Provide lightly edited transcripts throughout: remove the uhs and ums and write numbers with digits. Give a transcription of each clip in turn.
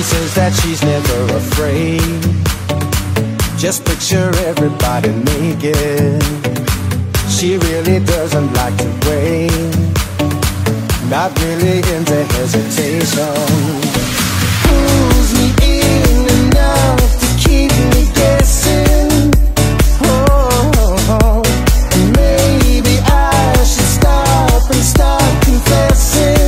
She says that she's never afraid. Just picture everybody naked. She really doesn't like to wait. Not really into hesitation. Pulls me in enough to keep me guessing. Oh, and maybe I should stop and start confessing.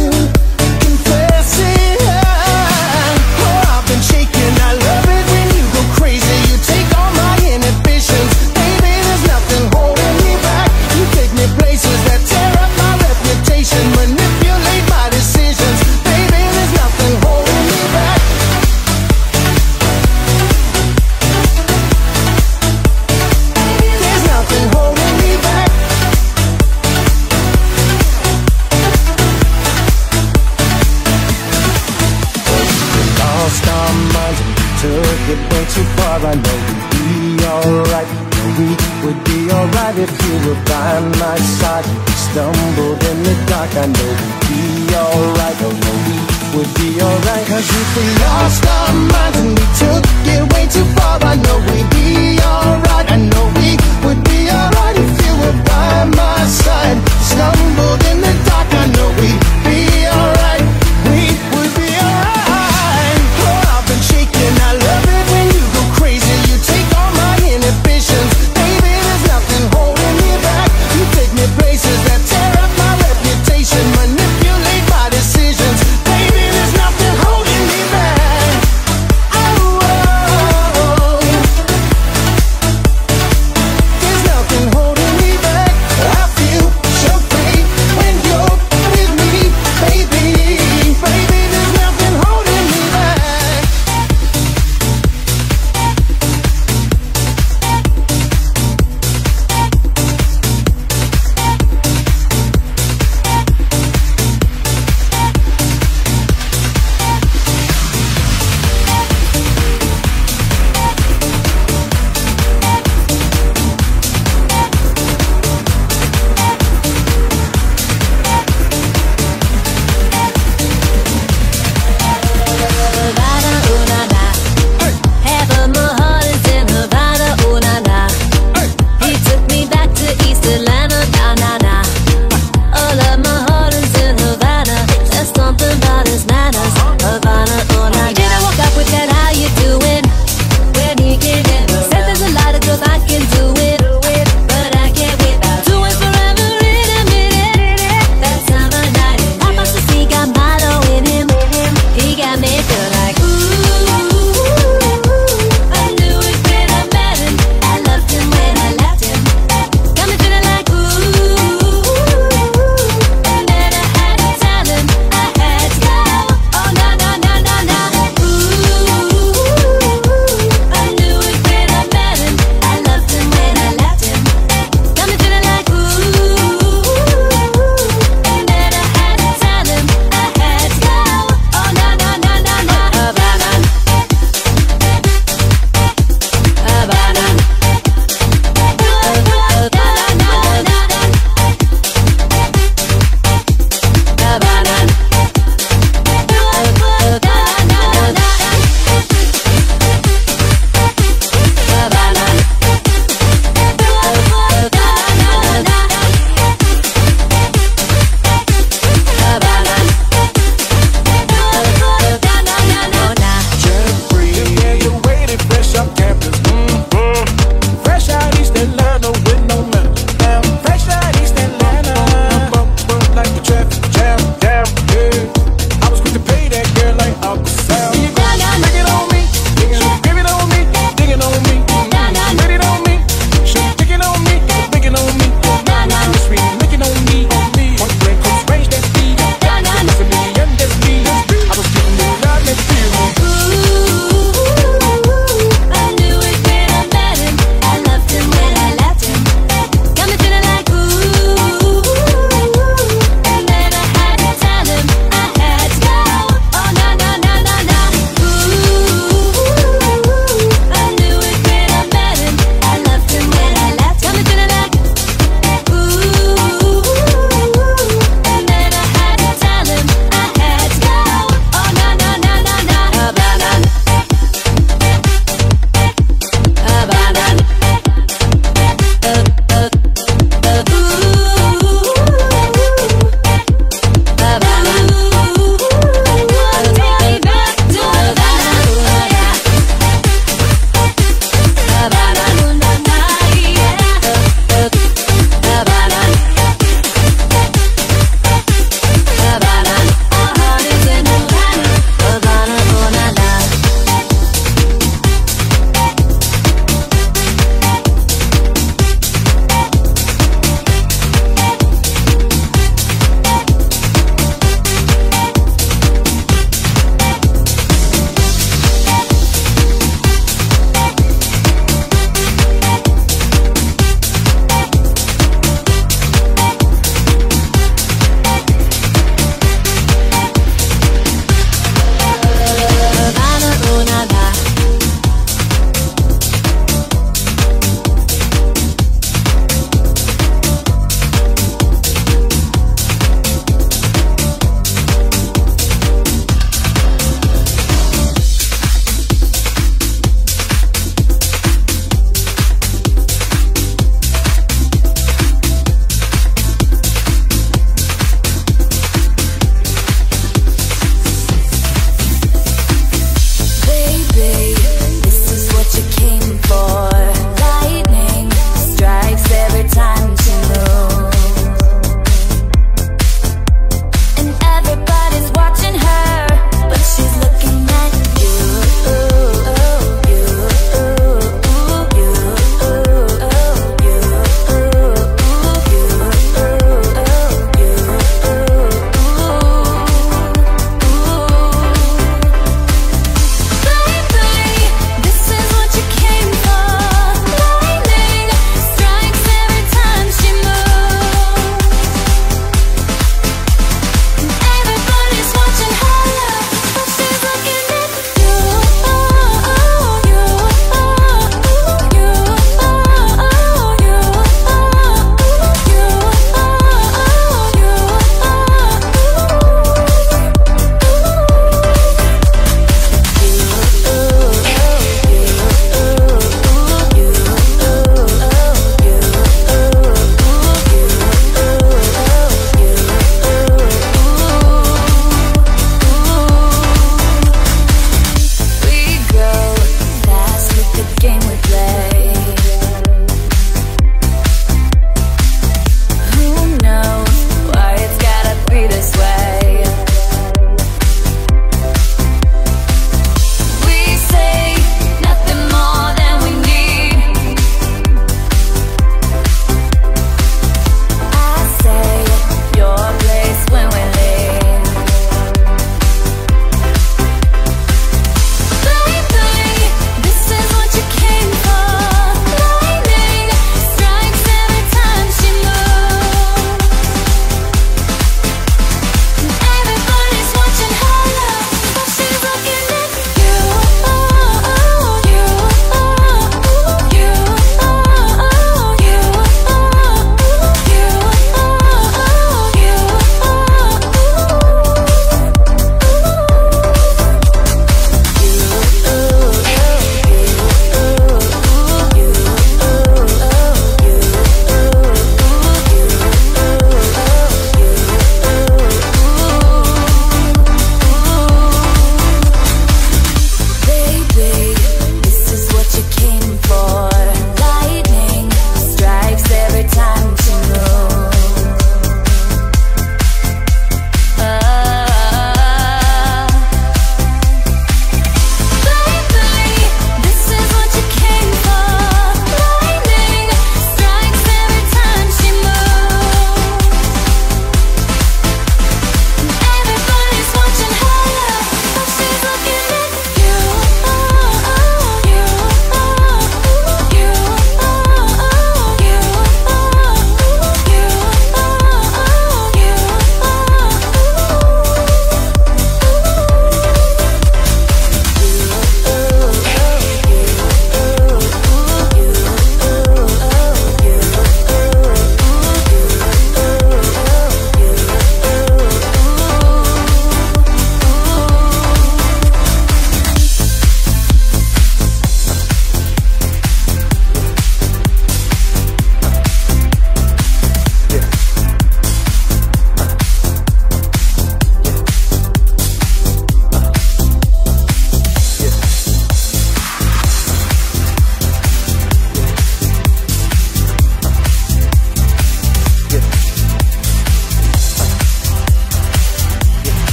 I know we'd be alright. We would be alright if you were by my side. We stumbled in the dark. I know we'd be alright. I know we would be alright. 'Cause if we lost our minds and we took it way too far, I know we'd be alright. I know we would be alright if you were by my side. Stumbled in the dark. I know we'd be alright. We would be alright. Oh, I've been shaking. I love it.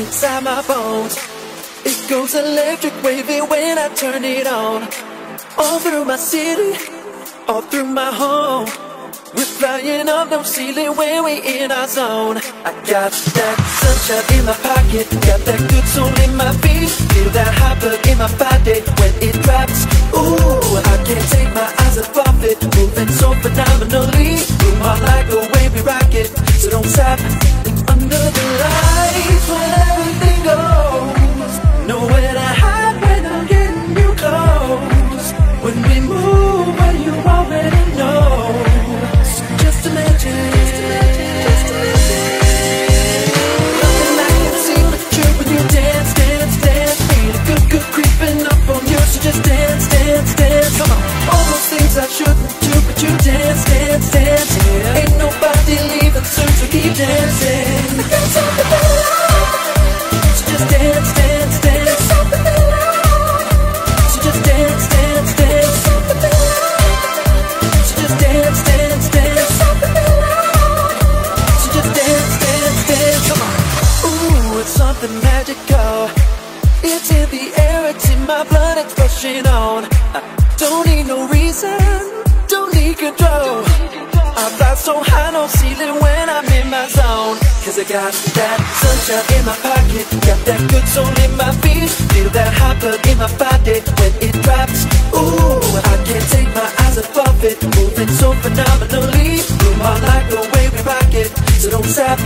inside my bones. It goes electric wavy when I turn it on. All through my city, all through my home. We're flying up no ceiling when we in our zone. I got that sunshine in my pocket, got that good soul in my feet. Feel that hot blood in my body when it drops. Ooh, I can't take my eyes off it, moving so phenomenally. Move on like the way we rock it, so don't stop. And under the lights when everything goes, nowhere to hide when I'm getting you close. When we move, when you already know. Nothing I can see but you when you dance, dance, dance. Feel a good, good creeping up on you, so just dance, dance, dance. Come on, all those things I shouldn't do, but you dance, dance, dance. Yeah. Ain't nobody leaving soon, so keep dancing. I got something that I love, so just dance, dance, dance. I got something that I love, so just dance, dance, dance. Something that I love, so just dance, dance, dance. Something magical, it's in the air, it's in my blood, it's rushing on. I don't need no reason, don't need control. I fly so high, no ceiling when I'm in my zone. Cause I got that sunshine in my pocket, got that good soul in my feet. Feel that hot blood in my body when it drops. Ooh, I can't take my eyes off it, moving so phenomenally. Bloom on like the way we rock it, so don't stop.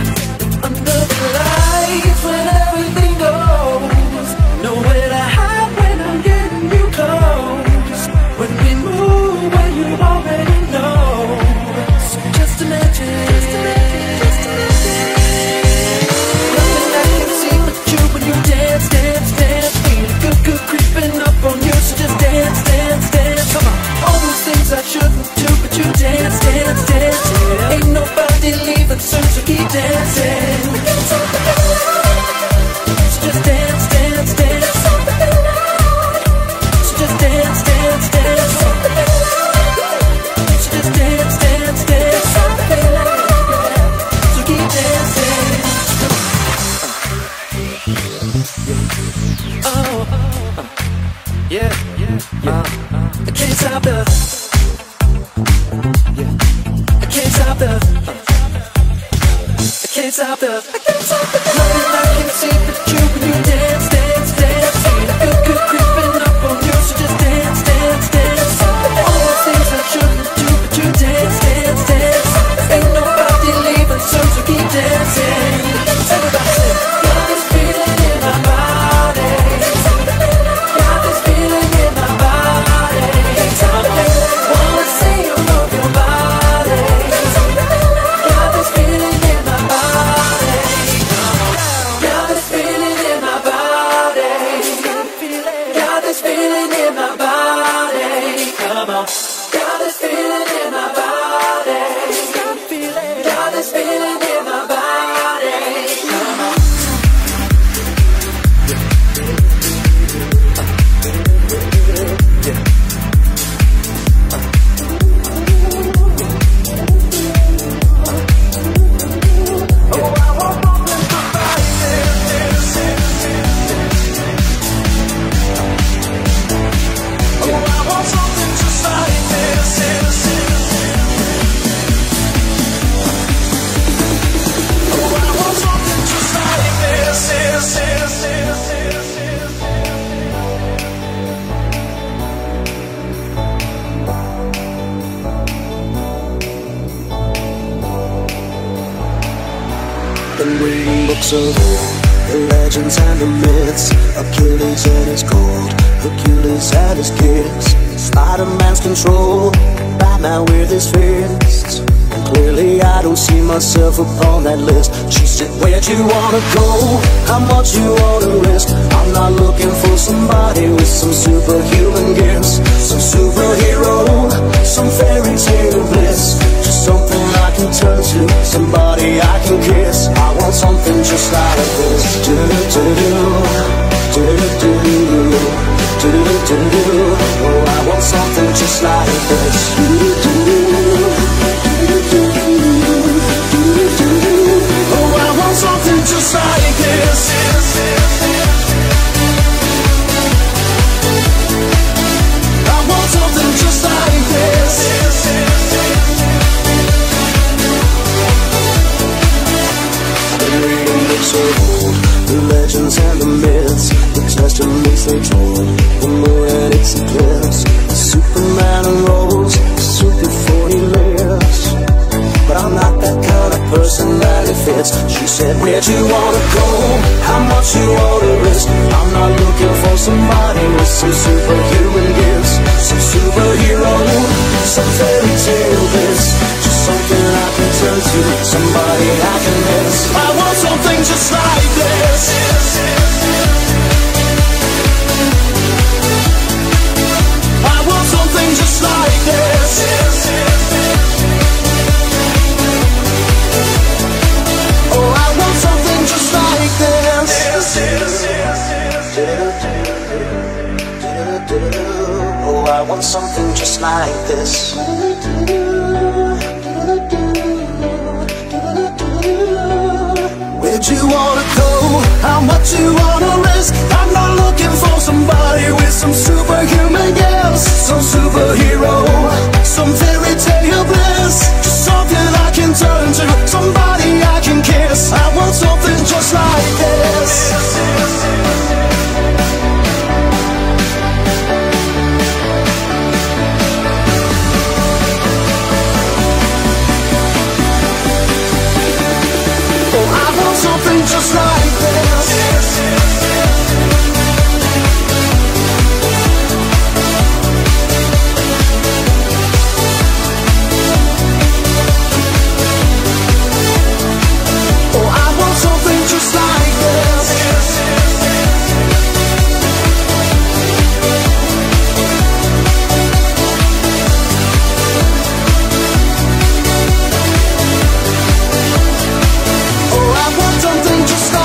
Under the lights when everything goes, nowhere to hide when I'm getting you close. When we move, when you already know, so just imagine. Nothing I can see but you when you dance, dance, dance. Feel a good, good creeping up on you, so just dance, dance, dance. Come on, all those things I shouldn't do, but you dance, dance, dance. Yeah. Ain't nobody leaving soon, so keep dancing. Just like this. of old, the legends and the myths, the testaments they told, the moon and its eclipse, the Superman arose, stood before he lives. But I'm not that kind of person that it fits. She said, where'd you wanna go? How much you wanna risk? I'm not looking for somebody with some superhuman gifts, some superhero, some fairy tale bliss, just something I can turn to, somebody I can miss. I want something just like this. I want something just like this. Oh, I want something just like this. Oh, I want something just like this. Where'd you wanna go? How much you wanna risk? I'm not looking for somebody with some superhuman gifts, some superhero, some fairy tale bliss, just something I can turn to, somebody I can kiss. I want something just like this. Something just like this. Oh, I want something just like this. Just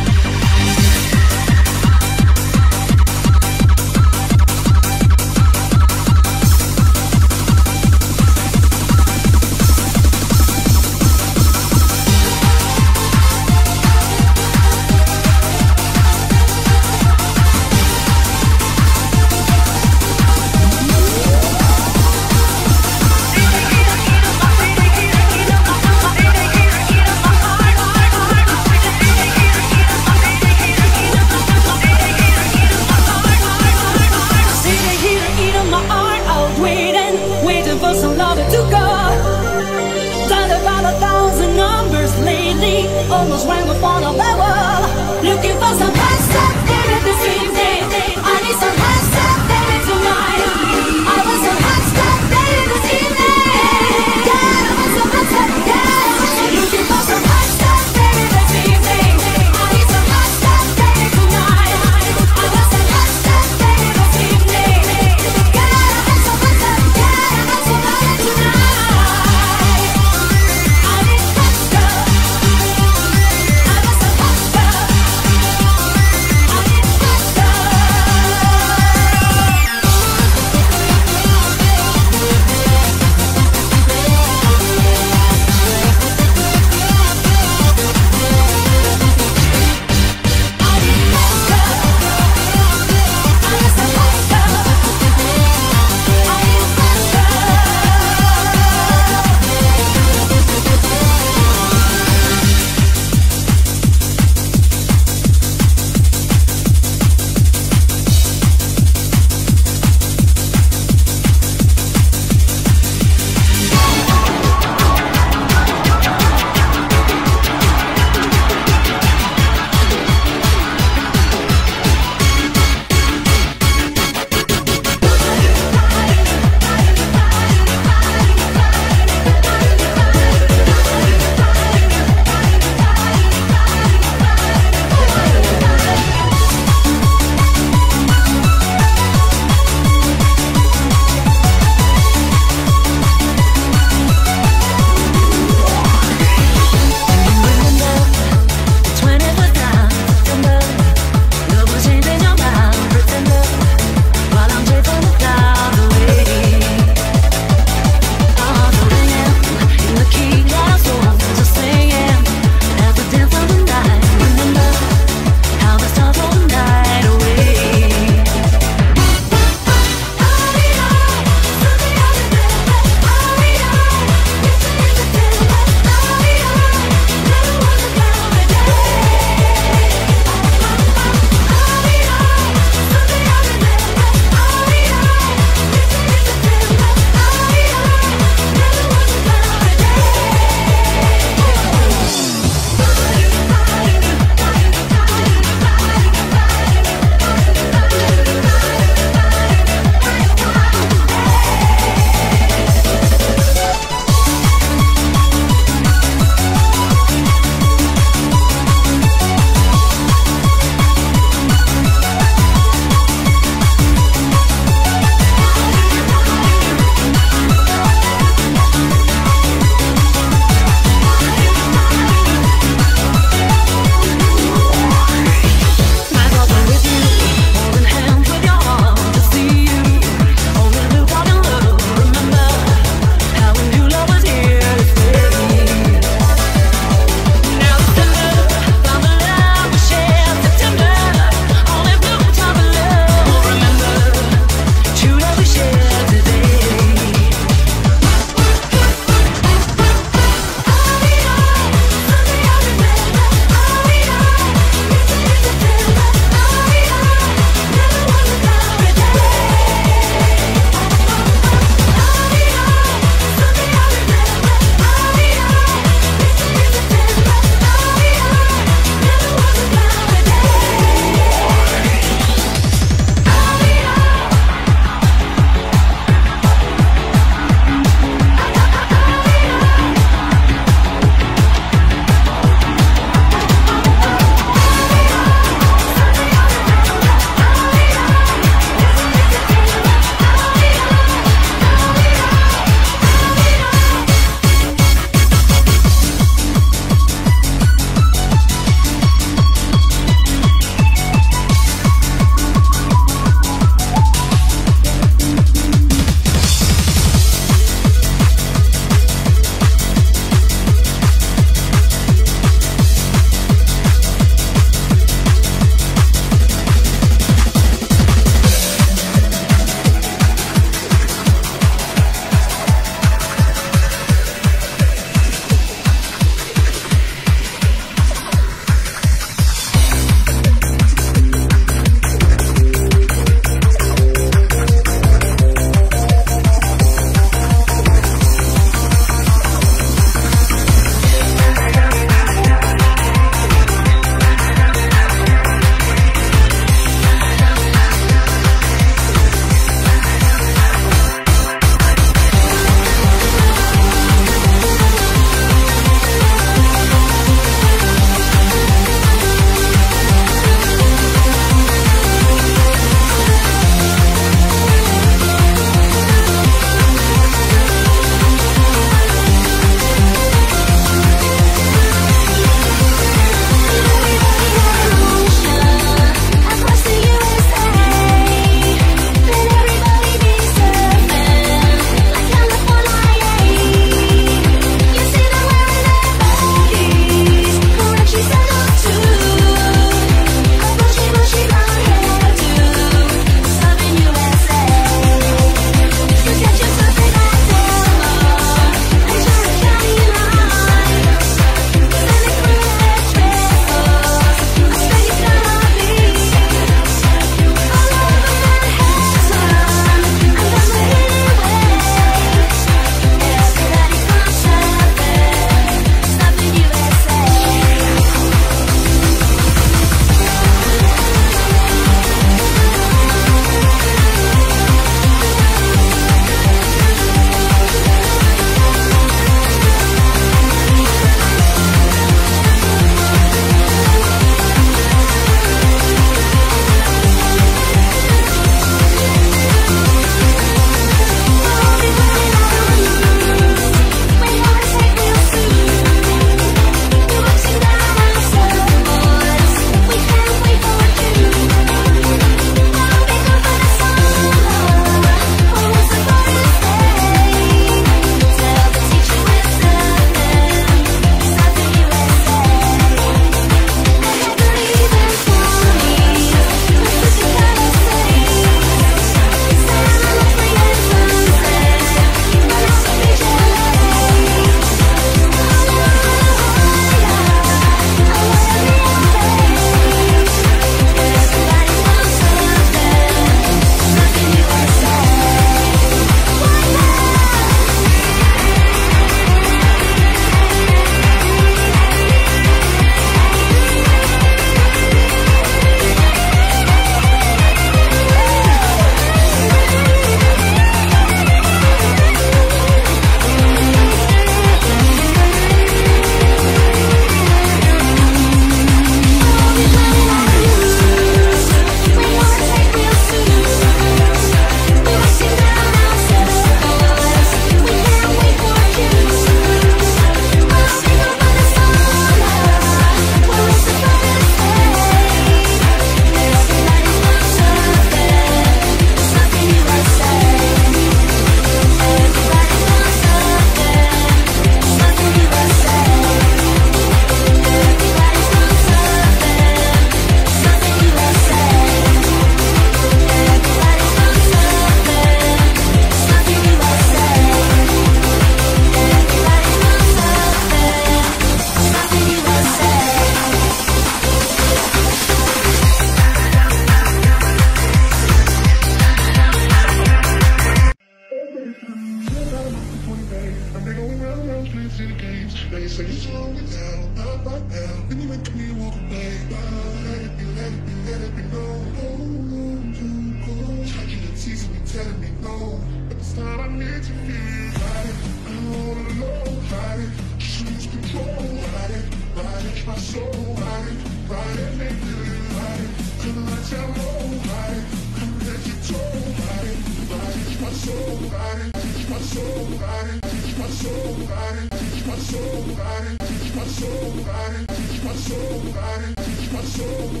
my soul, I teach my soul, I teach my soul.